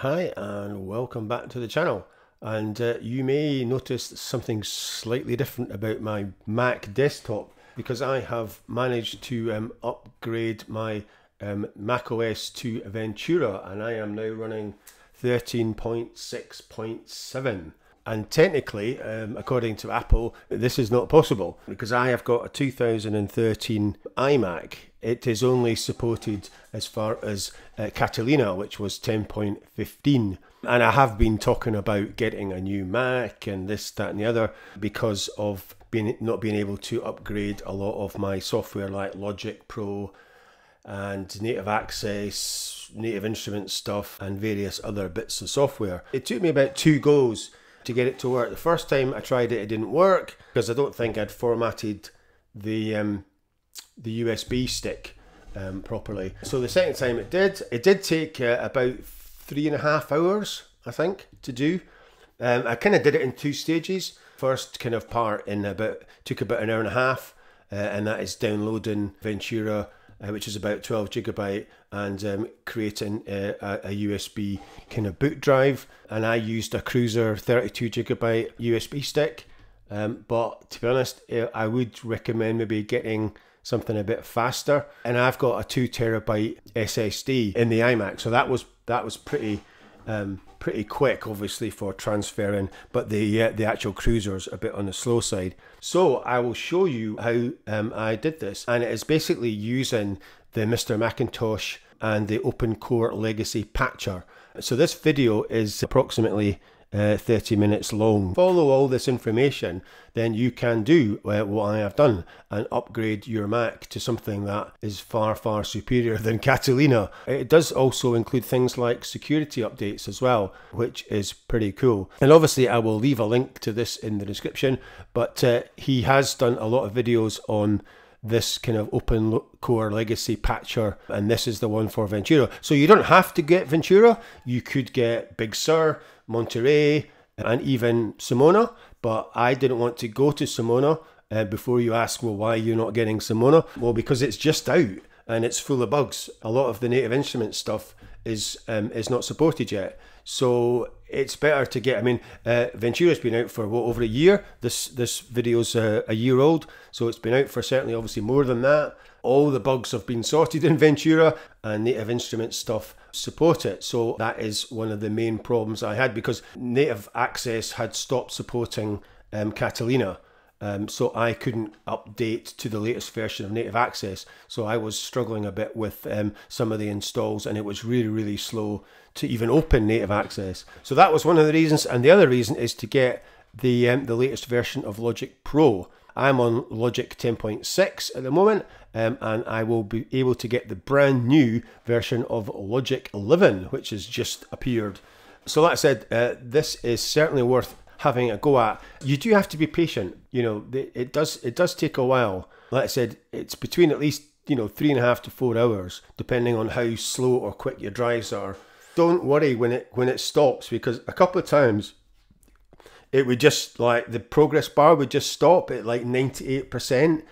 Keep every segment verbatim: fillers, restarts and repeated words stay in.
Hi and welcome back to the channel, and uh, you may notice something slightly different about my Mac desktop because I have managed to um, upgrade my um, macOS to Ventura, and I am now running thirteen point six point seven. And technically, um, according to Apple, this is not possible because I have got a two thousand thirteen iMac. It is only supported as far as uh, Catalina, which was ten point fifteen. And I have been talking about getting a new Mac and this, that and the other because of being, not being able to upgrade a lot of my software like Logic Pro and Native Access, Native Instruments stuff and various other bits of software. It took me about two goes to get it to work. The first time I tried it, it didn't work because I don't think I'd formatted the um, the U S B stick um, properly. So the second time it did, it did take uh, about three and a half hours, I think, to do. Um, I kind of did it in two stages. First kind of part in about, took about an hour and a half, uh, and that is downloading Ventura, Uh, which is about twelve gigabyte, and um, creating uh, a, a U S B kind of boot drive. And I used a Cruiser thirty-two gigabyte U S B stick. Um, but to be honest, I would recommend maybe getting something a bit faster. And I've got a two terabyte S S D in the iMac, so that was that was pretty um, pretty quick, obviously, for transferring. But the uh, the actual Cruiser's a bit on the slow side. So I will show you how um, I did this, and it is basically using the Mister Macintosh and the Open Core Legacy Patcher. So this video is approximately uh, thirty minutes long. Follow all this information, then you can do uh, what I have done and upgrade your Mac to something that is far, far superior than Catalina. It does also include things like security updates as well, which is pretty cool. And obviously I will leave a link to this in the description, but uh, he has done a lot of videos on this kind of Open Core Legacy Patcher, and this is the one for Ventura. So you don't have to get Ventura, you could get Big Sur, Monterey, and even Simona, but I didn't want to go to Simona. Uh, before you ask, well, why you're not getting Simona? Well, because it's just out and it's full of bugs. A lot of the Native Instruments stuff is um, is not supported yet. So it's better to get, I mean, uh, Ventura's been out for what, over a year? This this video's a, a year old, so it's been out for certainly obviously more than that. All the bugs have been sorted in Ventura, and Native Instruments stuff support it. So that is one of the main problems I had, because Native Access had stopped supporting um, Catalina. Um, so I couldn't update to the latest version of Native Access. So I was struggling a bit with um, some of the installs, and it was really, really slow to even open Native Access. So that was one of the reasons. And the other reason is to get the, um, the latest version of Logic Pro. I'm on Logic ten point six at the moment, um, and I will be able to get the brand new version of Logic eleven, which has just appeared. So that said, uh, this is certainly worth having a go at. You do have to be patient, you know, it does it does take a while. Like I said, it's between at least, you know, three and a half to four hours, depending on how slow or quick your drives are. Don't worry when it when it stops, because a couple of times it would just, like, the progress bar would just stop at like ninety-eight percent,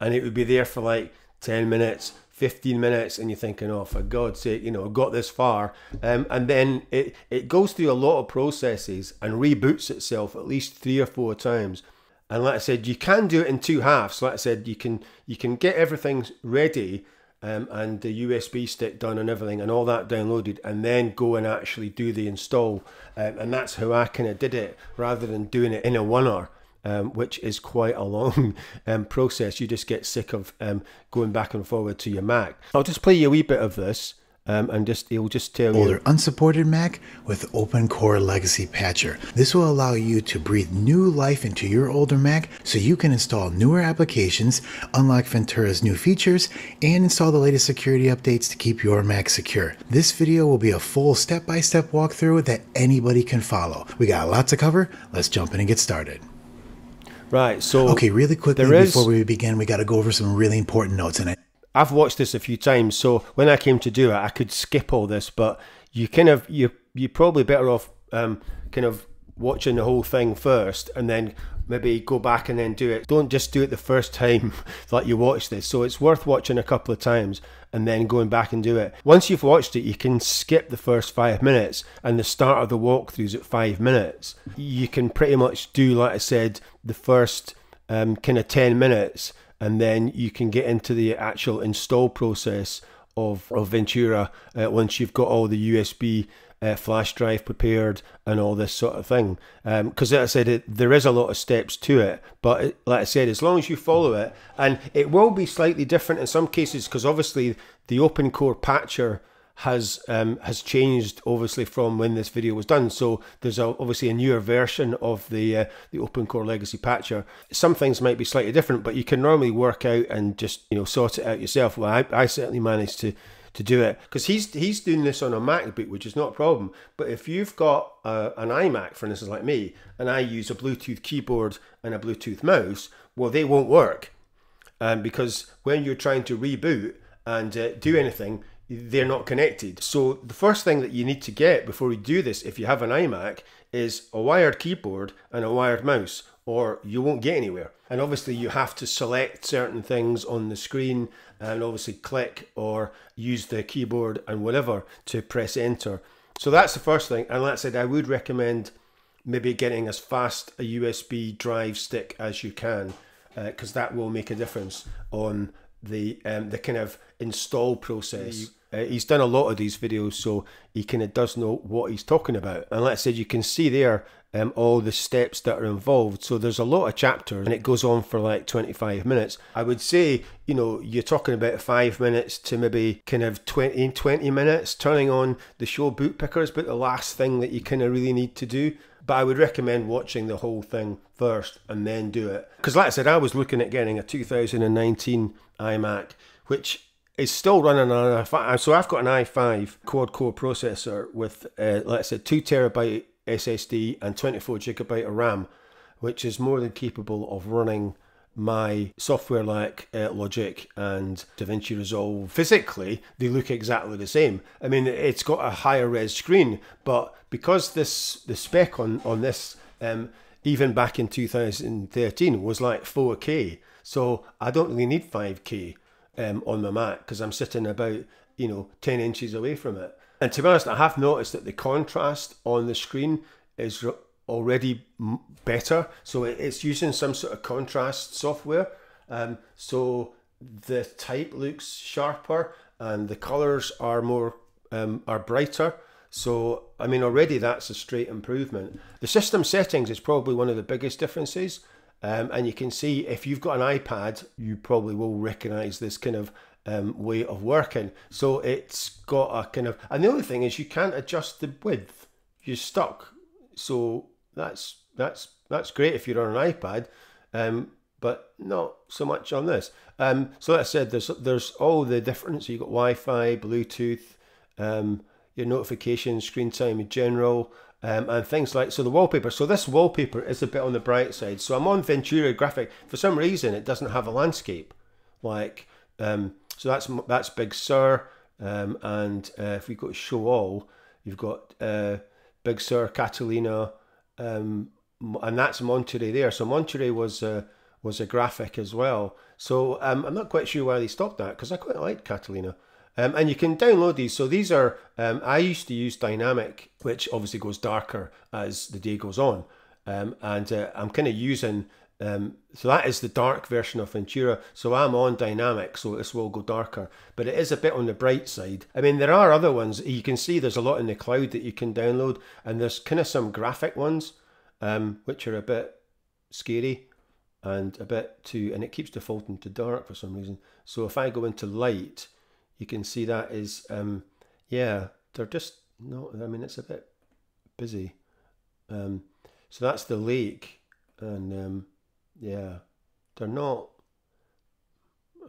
and it would be there for like ten minutes, fifteen minutes, and you're thinking, oh, for God's sake, you know, I've got this far. Um, and then it, it goes through a lot of processes and reboots itself at least three or four times. And like I said, you can do it in two halves. Like I said, you can, you can get everything ready um, and the U S B stick done and everything and all that downloaded, and then go and actually do the install. Um, and that's how I kind of did it, rather than doing it in a one hour. Um, which is quite a long um, process. You just get sick of um, going back and forward to your Mac. I'll just play you a wee bit of this, um, and just it will just tell you. Older unsupported Mac with Open Core Legacy Patcher. This will allow you to breathe new life into your older Mac, so you can install newer applications, unlock Ventura's new features, and install the latest security updates to keep your Mac secure. This video will be a full step-by-step walkthrough that anybody can follow. We got a lot to cover. Let's jump in and get started. Right, so okay, really quickly is, before we begin, we got to go over some really important notes. And I, I've watched this a few times, so when I came to do it, I could skip all this. But you kind of you you're probably better off um, kind of watching the whole thing first, and then maybe go back and then do it. Don't just do it the first time that you watch this. So it's worth watching a couple of times and then going back and do it. Once you've watched it, you can skip the first five minutes and the start of the walkthroughs at five minutes. You can pretty much do, like I said, the first um, kind of ten minutes, and then you can get into the actual install process of, of Ventura uh, once you've got all the U S B Uh, flash drive prepared and all this sort of thing, because um, like I said, it, there is a lot of steps to it, but it, like I said, as long as you follow it, and it will be slightly different in some cases, because obviously the Open Core Patcher has um, has changed obviously from when this video was done, so there's a, obviously a newer version of the uh, the Open Core Legacy Patcher. Some things might be slightly different, but you can normally work out and just, you know, sort it out yourself. Well, I, I certainly managed to to do it, because he's he's doing this on a MacBook, which is not a problem. But if you've got a, an iMac, for instance, like me, and I use a Bluetooth keyboard and a Bluetooth mouse, well, they won't work, um, because when you're trying to reboot and uh, do anything, they're not connected. So the first thing that you need to get before you do this, if you have an iMac, is a wired keyboard and a wired mouse, or you won't get anywhere. And obviously you have to select certain things on the screen and obviously click or use the keyboard and whatever to press enter. So that's the first thing. And like I said, I would recommend maybe getting as fast a U S B drive stick as you can, because uh, that will make a difference on the um, the kind of install process. Uh, he's done a lot of these videos, so he kind of does know what he's talking about. And like I said, you can see there um, all the steps that are involved. So there's a lot of chapters, and it goes on for like twenty-five minutes. I would say, you know, you're talking about five minutes to maybe kind of twenty, twenty minutes, turning on the show boot pickers, but the last thing that you kind of really need to do. But I would recommend watching the whole thing first and then do it. Because like I said, I was looking at getting a two thousand nineteen iMac, which is still running on an i five. So I've got an i five quad-core processor with, uh, like I said, two terabyte S S D and twenty-four gigabyte of RAM, which is more than capable of running my software like uh, Logic and DaVinci Resolve. Physically, they look exactly the same. I mean, it's got a higher res screen, but because this the spec on, on this, um, even back in two thousand thirteen, was like four K, so I don't really need five K. Um, on my Mac, because I'm sitting about, you know, ten inches away from it. And to be honest, I have noticed that the contrast on the screen is already m better. So it's using some sort of contrast software. Um, so the type looks sharper and the colors are more, um, are brighter. So, I mean, already that's a straight improvement. The system settings is probably one of the biggest differences. Um, and you can see if you've got an iPad, you probably will recognize this kind of um, way of working. So it's got a kind of, and the only thing is you can't adjust the width. You're stuck. So that's that's that's great if you're on an iPad, um, but not so much on this. Um, so like I said, there's there's all the different. So you've got Wi-Fi, Bluetooth, um, your notifications, screen time in general. Um, and things like, so the wallpaper, so this wallpaper is a bit on the bright side. So I'm on Ventura graphic. For some reason it doesn't have a landscape, like um, so that's that's Big Sur, um, and uh, if we go to show all, you've got uh, Big Sur, Catalina, um, and that's Monterey there. So Monterey was uh, was a graphic as well. So um, I'm not quite sure why they stopped that, because I quite like Catalina. Um, and you can download these. So these are, um, I used to use dynamic, which obviously goes darker as the day goes on. Um, and uh, I'm kind of using, um, so that is the dark version of Ventura. So I'm on dynamic, so this will go darker. But it is a bit on the bright side. I mean, there are other ones. You can see there's a lot in the cloud that you can download. And there's kind of some graphic ones, um, which are a bit scary and a bit too, and it keeps defaulting to dark for some reason. So if I go into light, you can see that is, um, yeah, they're just, no, I mean, it's a bit busy. Um, so that's the lake, and um, yeah, they're not,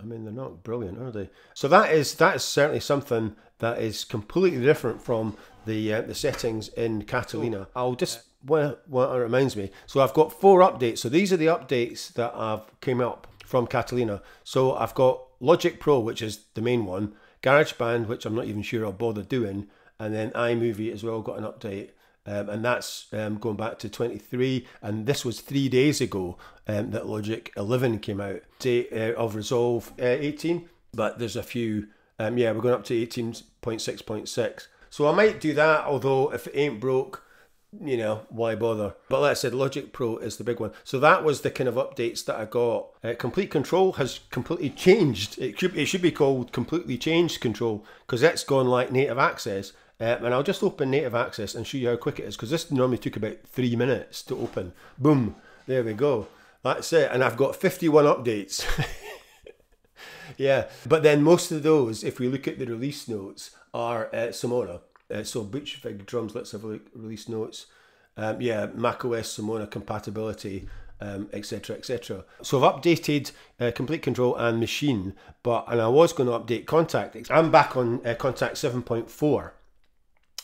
I mean, they're not brilliant, are they? So that is, that is certainly something that is completely different from the uh, the settings in Catalina. I'll just, well, well, it reminds me. So I've got four updates. So these are the updates that I've came up from Catalina. So I've got Logic Pro, which is the main one, GarageBand, which I'm not even sure I'll bother doing, and then iMovie as well got an update, um, and that's um, going back to twenty-three, and this was three days ago um, that Logic eleven came out, day uh, of Resolve uh, eighteen, but there's a few Um, yeah, we're going up to eighteen point six point six. So I might do that, although if it ain't broke, you know, why bother? But like I said, Logic Pro is the big one. So that was the kind of updates that I got. Uh, Complete Control has completely changed. It should, it should be called Completely Changed Control, because that's gone like Native Access. Uh, and I'll just open Native Access and show you how quick it is, because this normally took about three minutes to open. Boom, there we go. That's it. And I've got fifty-one updates. Yeah, but then most of those, if we look at the release notes, are uh, Simona. Uh, so Butchvig drums, let's have a look, release notes. Um, yeah, macOS Simona compatibility, um, et cetera, et cetera. So I've updated uh, Complete Control and Machine, but and I was going to update Contact. I'm back on uh, Contact seven point four,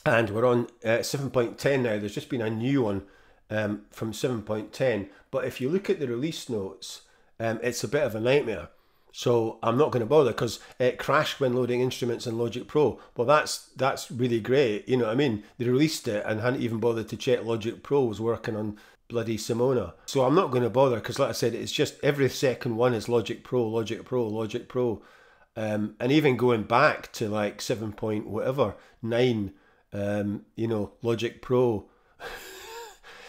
and we're on uh, seven point ten now. There's just been a new one um, from seven point ten. But if you look at the release notes, um, it's a bit of a nightmare. So I'm not going to bother, because it crashed when loading Instruments in Logic Pro. Well, that's that's really great, you know what I mean? They released it and hadn't even bothered to check Logic Pro was working on bloody Simona. So I'm not going to bother, because like I said, it's just every second one is Logic Pro, Logic Pro, Logic Pro. Um, and even going back to like seven point whatever, nine, um, you know, Logic Pro.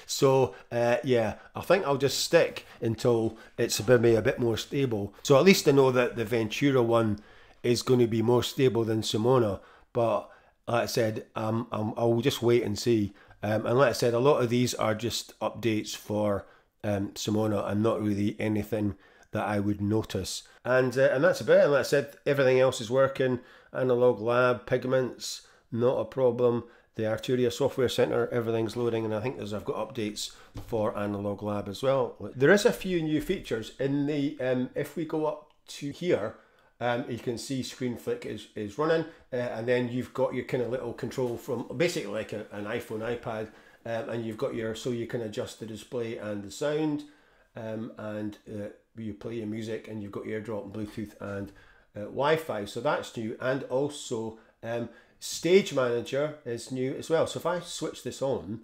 So, uh, yeah, I think I'll just stick until it's maybe a bit more stable. So at least I know that the Ventura one is going to be more stable than Simona. But like I said, um, I'm, I'll just wait and see. Um, and like I said, a lot of these are just updates for um, Simona, and not really anything that I would notice. And, uh, and that's about it. And like I said, everything else is working. Analog Lab, Pigments, not a problem. The Arturia Software Center, everything's loading, and I think there's, I've got updates for Analog Lab as well. There is a few new features in the, um, if we go up to here, um, you can see ScreenFlick is, is running, uh, and then you've got your kind of little control from, basically like a, an iPhone, iPad, um, and you've got your, so you can adjust the display and the sound, um, and uh, you play your music, and you've got AirDrop and Bluetooth and uh, Wi-Fi, so that's new. And also, um, Stage Manager is new as well. So if I switch this on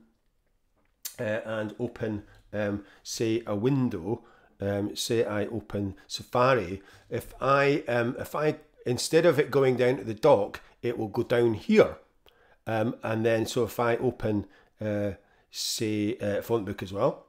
uh, and open, um, say, a window, um, say I open Safari, if I, um, if I, instead of it going down to the dock, it will go down here. Um, and then, so if I open, uh, say, uh, Font Book as well,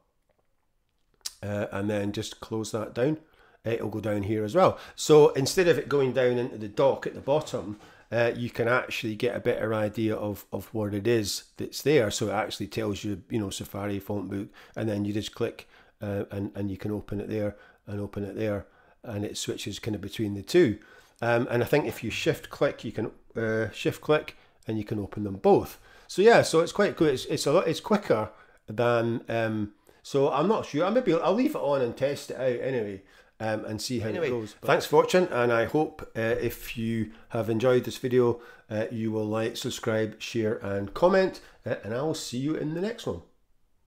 uh, and then just close that down, it'll go down here as well. So instead of it going down into the dock at the bottom, Uh, you can actually get a better idea of, of what it is that's there. So it actually tells you, you know, Safari, Font Book, and then you just click uh, and, and you can open it there and open it there. And it switches kind of between the two. Um, and I think if you shift click, you can uh, shift click and you can open them both. So yeah, so it's quite cool. It's, it's a lot, it's quicker than, um, so I'm not sure. I maybe I'll leave it on and test it out anyway. Um, and see how anyway, it goes. But thanks for watching, and I hope uh, if you have enjoyed this video, uh, you will like, subscribe, share and comment, uh, and I will see you in the next one.